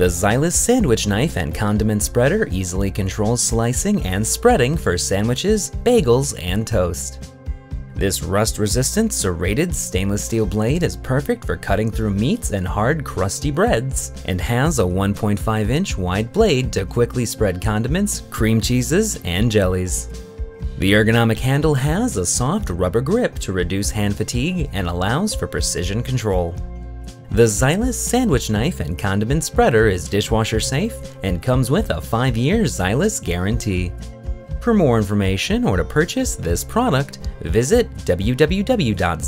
The Zyliss sandwich knife and condiment spreader easily controls slicing and spreading for sandwiches, bagels, and toast. This rust-resistant, serrated stainless steel blade is perfect for cutting through meats and hard, crusty breads, and has a 1.5-inch wide blade to quickly spread condiments, cream cheeses, and jellies. The ergonomic handle has a soft rubber grip to reduce hand fatigue and allows for precision control. The Zyliss sandwich knife and condiment spreader is dishwasher safe and comes with a 5-year Zyliss guarantee. For more information or to purchase this product, visit www.zyliss.com.